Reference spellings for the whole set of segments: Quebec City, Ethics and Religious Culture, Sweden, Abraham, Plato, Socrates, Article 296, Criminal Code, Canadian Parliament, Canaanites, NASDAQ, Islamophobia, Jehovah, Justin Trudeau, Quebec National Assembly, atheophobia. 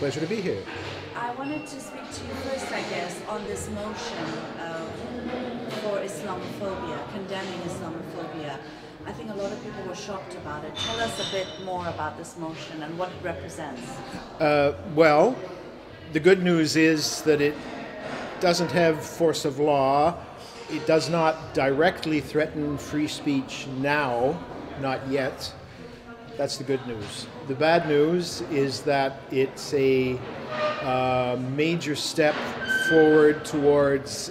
Pleasure to be here. I wanted to speak to you first, I guess, on this motion for Islamophobia, condemning Islamophobia. I think a lot of people were shocked about it. Tell us a bit more about this motion and what it represents. Well, the good news is that it doesn't have force of law. It does not directly threaten free speech now, not yet. That's the good news. The bad news is that it's a major step forward towards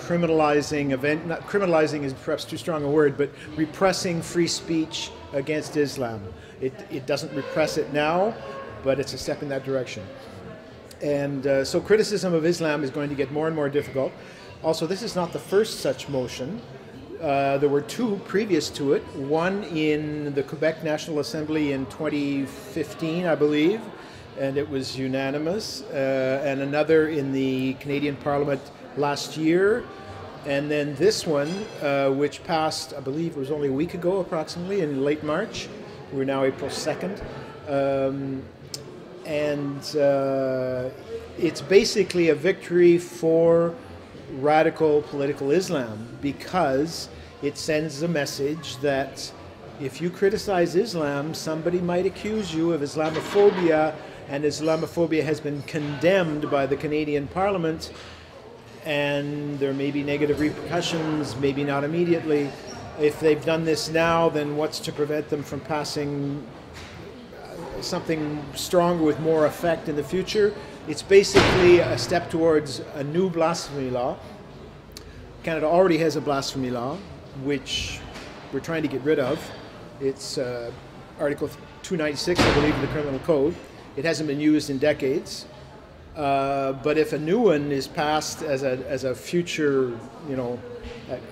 criminalizing not criminalizing is perhaps too strong a word, but repressing free speech against Islam. It doesn't repress it now, but it's a step in that direction. And so criticism of Islam is going to get more and more difficult. Also, this is not the first such motion. There were two previous to it, one in the Quebec National Assembly in 2015, I believe, and it was unanimous, and another in the Canadian Parliament last year, and then this one, which passed, I believe it was only a week ago approximately, in late March. We're now April 2nd. It's basically a victory for radical political Islam, because it sends a message that if you criticize Islam, somebody might accuse you of Islamophobia, and Islamophobia has been condemned by the Canadian Parliament, and there may be negative repercussions, maybe not immediately. If they've done this now, then what's to prevent them from passing something stronger with more effect in the future? It's basically a step towards a new blasphemy law. Canada already has a blasphemy law, which we're trying to get rid of. It's Article 296, I believe, of the Criminal Code. It hasn't been used in decades. But if a new one is passed as a future,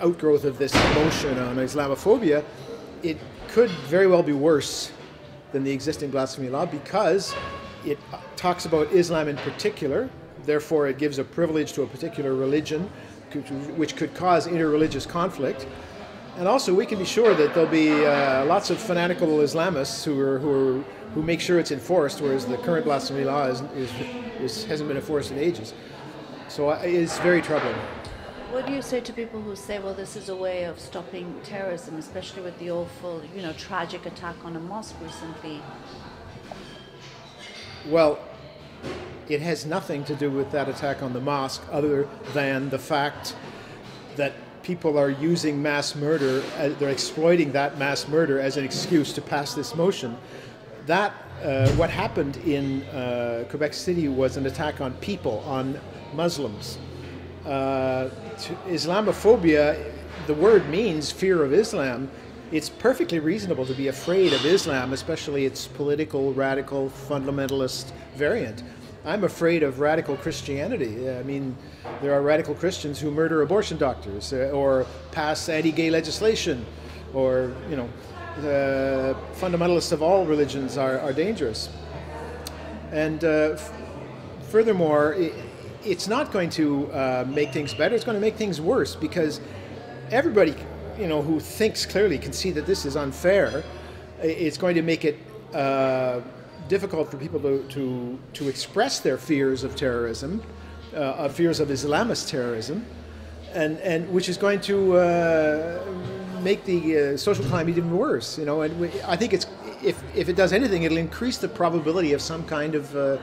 outgrowth of this motion on Islamophobia, it could very well be worse than the existing blasphemy law, because it talks about Islam in particular, therefore it gives a privilege to a particular religion, which could cause interreligious conflict. And also, we can be sure that there'll be lots of fanatical Islamists who make sure it's enforced, whereas the current blasphemy law hasn't been enforced in ages. So it's very troubling. What do you say to people who say, well, this is a way of stopping terrorism, especially with the awful, tragic attack on a mosque recently? Well, it has nothing to do with that attack on the mosque, other than the fact that people are using mass murder, they're exploiting that mass murder as an excuse to pass this motion. That, what happened in Quebec City was an attack on people, on Muslims. Islamophobia, the word means fear of Islam. It's perfectly reasonable to be afraid of Islam, especially its political, radical, fundamentalist variant. I'm afraid of radical Christianity. I mean, there are radical Christians who murder abortion doctors, or pass anti-gay legislation, or, the fundamentalists of all religions are dangerous. And furthermore, it's not going to make things better. It's going to make things worse, because everybody who thinks clearly can see that this is unfair. It's going to make it difficult for people to express their fears of terrorism, fears of Islamist terrorism, and which is going to make the social climate even worse. And I think if it does anything, it'll increase the probability of some kind of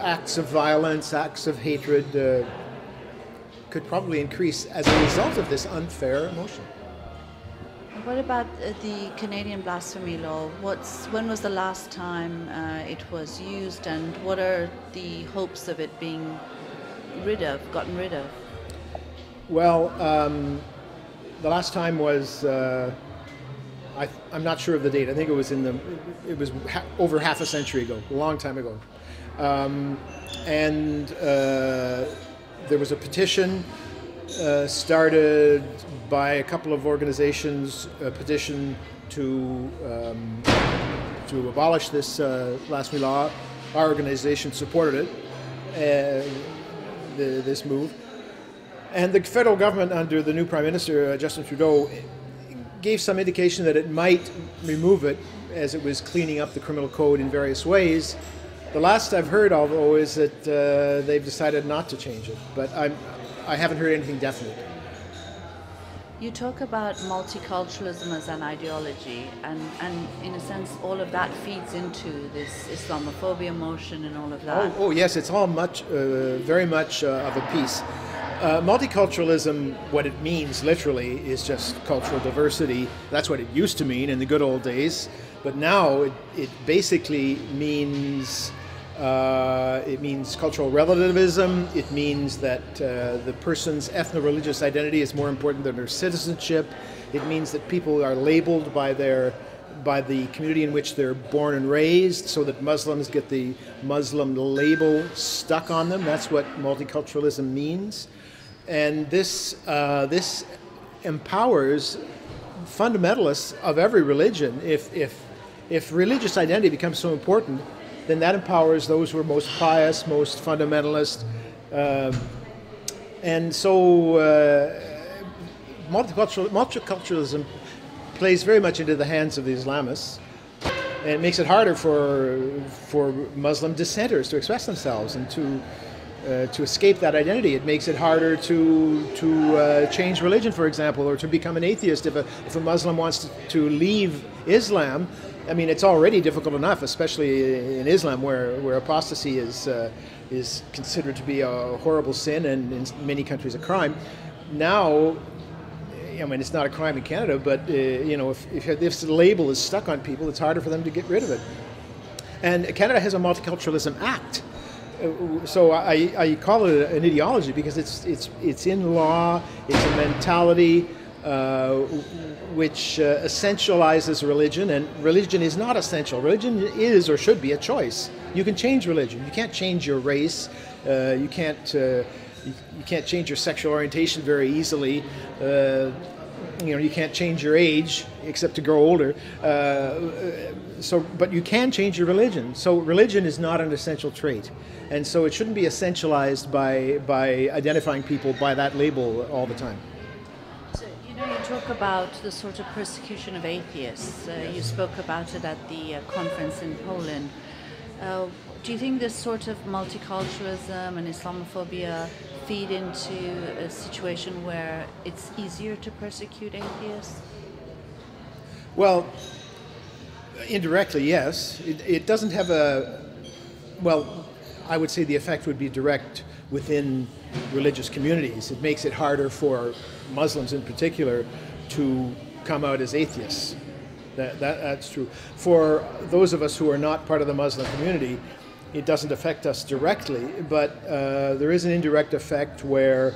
acts of violence, acts of hatred. Could probably increase as a result of this unfair motion. What about the Canadian blasphemy law? When was the last time it was used, and what are the hopes of it being gotten rid of? Well, the last time was, I'm not sure of the date. I think it was over half a century ago, a long time ago. There was a petition started by a couple of organizations, a petition to abolish this blasphemy law. Our organization supported it, this move. And the federal government under the new Prime Minister, Justin Trudeau, gave some indication that it might remove it as it was cleaning up the Criminal Code in various ways. The last I've heard, although, is that they've decided not to change it, but I haven't heard anything definite. You talk about multiculturalism as an ideology, and in a sense all of that feeds into this Islamophobia motion and all of that. Oh, yes, it's all much, very much of a piece. Multiculturalism, what it means literally is just cultural diversity. That's what it used to mean in the good old days, but now it basically means cultural relativism. It means that the person's ethno-religious identity is more important than their citizenship. It means that people are labeled by the community in which they're born and raised, so that Muslims get the Muslim label stuck on them. That's what multiculturalism means, and this this empowers fundamentalists of every religion. If religious identity becomes so important, then that empowers those who are most pious, most fundamentalist. And so multiculturalism plays very much into the hands of the Islamists, and it makes it harder for Muslim dissenters to express themselves and to escape that identity. It makes it harder to change religion, for example, or to become an atheist. If a Muslim wants to leave Islam, I mean, it's already difficult enough, especially in Islam, where apostasy is considered to be a horrible sin and in many countries a crime. Now, I mean, it's not a crime in Canada, but you know, if the label is stuck on people, it's harder for them to get rid of it. And Canada has a multiculturalism act, so I call it an ideology because it's in law, it's a mentality. Which essentializes religion, and religion is not essential. Religion is or should be a choice. You can change religion. You can't change your race. You can't change your sexual orientation very easily. You know, you can't change your age except to grow older. But you can change your religion. So religion is not an essential trait, and so it shouldn't be essentialized by identifying people by that label all the time. You talk about the sort of persecution of atheists. You spoke about it at the conference in Poland. Do you think this sort of multiculturalism and Islamophobia feed into a situation where it's easier to persecute atheists? Well, indirectly, yes. It doesn't have well, I would say the effect would be direct within religious communities. It makes it harder for Muslims in particular to come out as atheists. That's true. For those of us who are not part of the Muslim community, it doesn't affect us directly, but there is an indirect effect where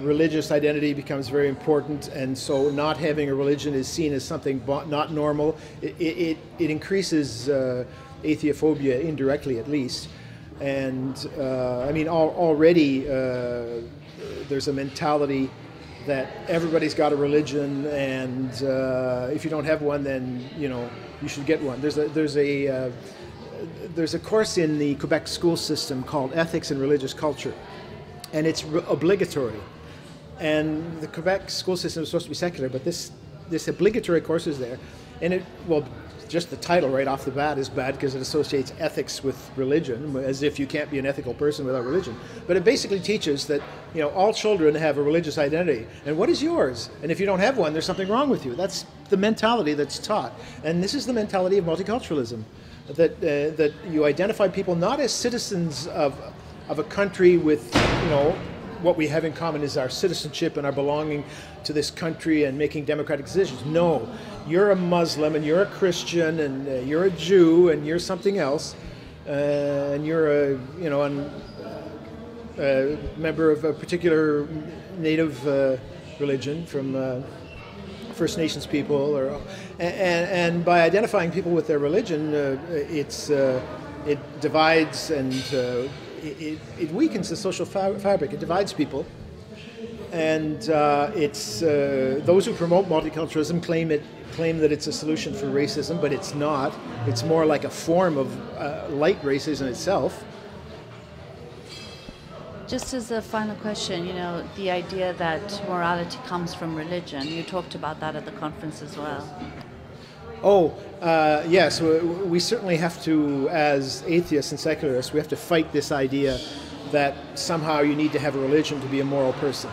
religious identity becomes very important, and so not having a religion is seen as something not normal. It increases atheophobia indirectly, at least. And I mean, already there's a mentality that everybody's got a religion, and if you don't have one, then you know you should get one. There's a course in the Quebec school system called Ethics and Religious Culture, and it's obligatory. And the Quebec school system is supposed to be secular, but this obligatory course is there, and just the title right off the bat is bad because it associates ethics with religion, as if you can't be an ethical person without religion. But it basically teaches that, you know, all children have a religious identity. And what is yours? And if you don't have one, there's something wrong with you. That's the mentality that's taught. And this is the mentality of multiculturalism, that you identify people not as citizens of a country with, you know, what we have in common is our citizenship and our belonging to this country and making democratic decisions. No, you're a Muslim, and you're a Christian, and you're a Jew, and you're something else, and you're a member of a particular native religion from First Nations people, and by identifying people with their religion, it divides and it weakens the social fabric. It divides people, and those who promote multiculturalism claim that it's a solution for racism, but it's not. It's more like a form of light racism itself. Just as a final question, you know, the idea that morality comes from religion. You talked about that at the conference as well. Yes, we certainly have to, as atheists and secularists, we have to fight this idea that somehow you need to have a religion to be a moral person.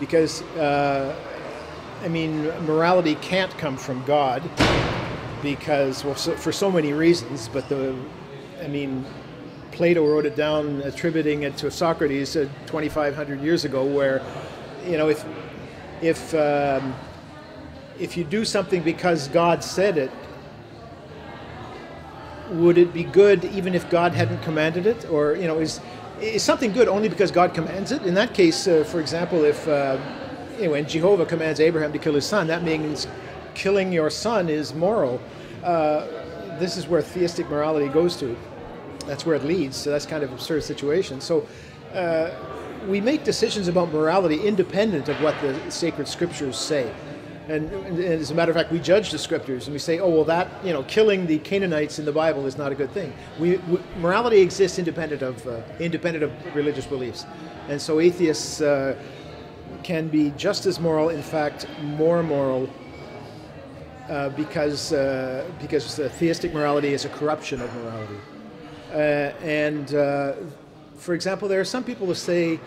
Because, I mean, morality can't come from God because, well, so, for so many reasons, but I mean, Plato wrote it down, attributing it to Socrates 2,500 years ago, where, you know, if you do something because God said it, would it be good even if God hadn't commanded it? Or, you know, is something good only because God commands it? In that case, for example, if, anyway, Jehovah commands Abraham to kill his son, that means killing your son is moral. This is where theistic morality goes to. That's where it leads, so that's kind of an absurd situation. So we make decisions about morality independent of what the sacred scriptures say. And as a matter of fact, we judge the scriptures and we say, oh, well, that, you know, killing the Canaanites in the Bible is not a good thing. Morality exists independent of religious beliefs. And so atheists can be just as moral, in fact, more moral, because theistic morality is a corruption of morality. For example, there are some people who say,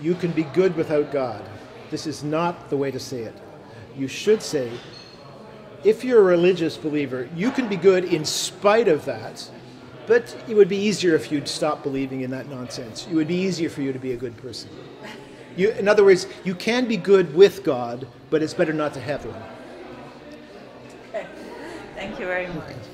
you can be good without God. This is not the way to say it. You should say, if you're a religious believer, you can be good in spite of that, but it would be easier if you'd stop believing in that nonsense. It would be easier for you to be a good person. In other words, you can be good with God, but it's better not to have one. Okay. Thank you very much.